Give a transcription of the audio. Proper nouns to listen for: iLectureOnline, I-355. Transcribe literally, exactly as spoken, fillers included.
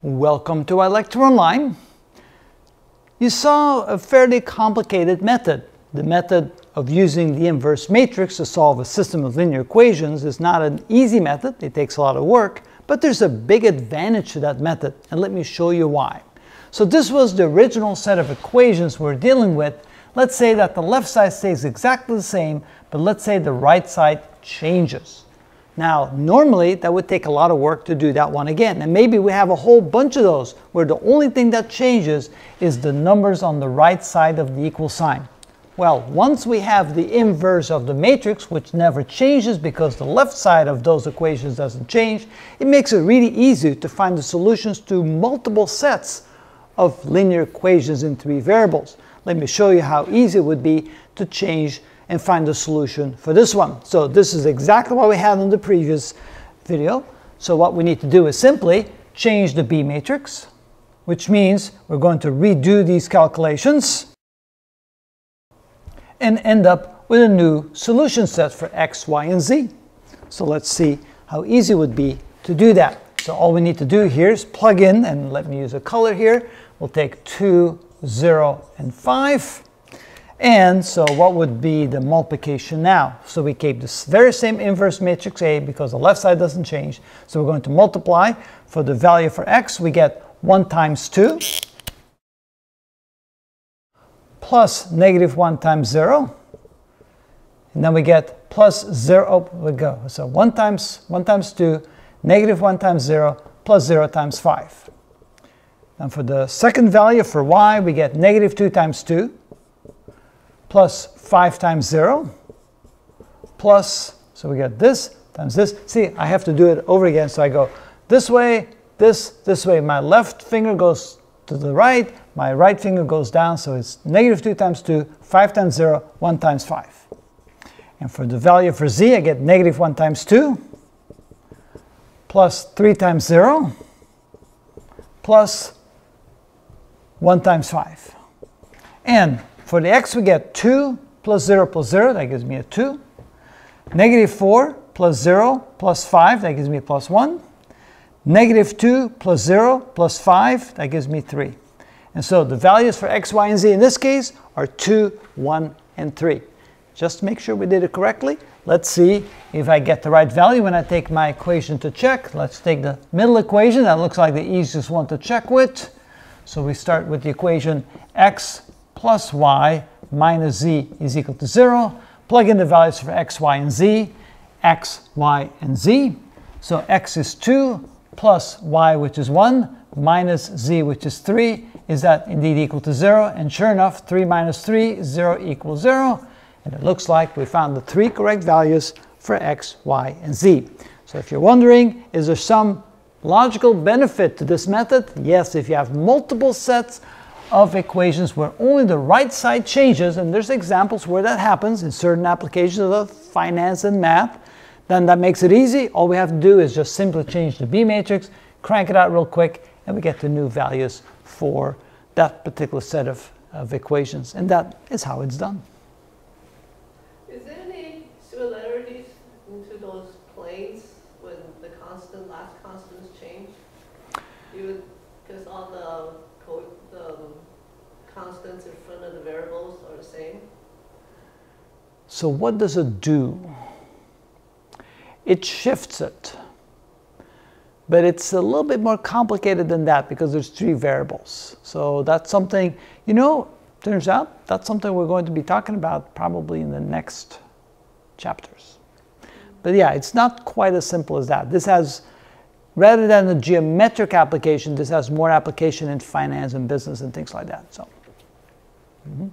Welcome to iLectureOnline. You saw a fairly complicated method. The method of using the inverse matrix to solve a system of linear equations is not an easy method. It takes a lot of work, but there's a big advantage to that method, and let me show you why. So this was the original set of equations we're dealing with. Let's say that the left side stays exactly the same, but let's say the right side changes. Now, normally that would take a lot of work to do that one again, and maybe we have a whole bunch of those where the only thing that changes is the numbers on the right side of the equal sign. Well, once we have the inverse of the matrix, which never changes because the left side of those equations doesn't change, it makes it really easy to find the solutions to multiple sets of linear equations in three variables. Let me show you how easy it would be to change and find the solution for this one. So this is exactly what we had in the previous video. So what we need to do is simply change the B matrix, which means we're going to redo these calculations and end up with a new solution set for X, Y, and Z. So let's see how easy it would be to do that. So all we need to do here is plug in, and let me use a color here. We'll take two, zero, and five. And so what would be the multiplication now? So we keep this very same inverse matrix A because the left side doesn't change. So we're going to multiply for the value for X. We get one times two plus negative one times zero. And then we get plus zero, we go. So one times one times two, negative one times zero, plus zero times five. And for the second value for Y, we get negative two times two. Plus five times zero, plus, so we get this times this. See, I have to do it over again, so I go this way, this, this way. My left finger goes to the right, my right finger goes down, so it's negative two times two, five times zero, one times five. And for the value for Z, I get negative one times two, plus three times zero, plus one times five. And for the X, we get two plus zero plus zero, that gives me a two. Negative four plus zero plus five, that gives me a plus one. Negative two plus zero plus five, that gives me three. And so the values for X, Y, and Z in this case are two, one, and three. Just to make sure we did it correctly, let's see if I get the right value when I take my equation to check. Let's take the middle equation. That looks like the easiest one to check with. So we start with the equation X plus Y minus Z is equal to zero. Plug in the values for X, Y, and Z, X, Y, and Z. So X is two plus Y, which is one, minus Z, which is three. Is that indeed equal to zero? And sure enough, three minus three is zero equals zero. And it looks like we found the three correct values for X, Y, and Z. So if you're wondering, is there some logical benefit to this method? Yes, if you have multiple sets of equations where only the right side changes, and there's examples where that happens in certain applications of finance and math, then that makes it easy. All we have to do is just simply change the B matrix, crank it out real quick, and we get the new values for that particular set of, of equations. And that is how it's done. Is there any similarities into those planes when the constant, last constants change? You because all the constants in front of the variables are the same. So what does it do? It shifts it. But it's a little bit more complicated than that because there's three variables. So that's something, you know, turns out that's something we're going to be talking about probably in the next chapters. But yeah, it's not quite as simple as that. This has, rather than the geometric application, this has more application in finance and business and things like that. So. Mm-hmm.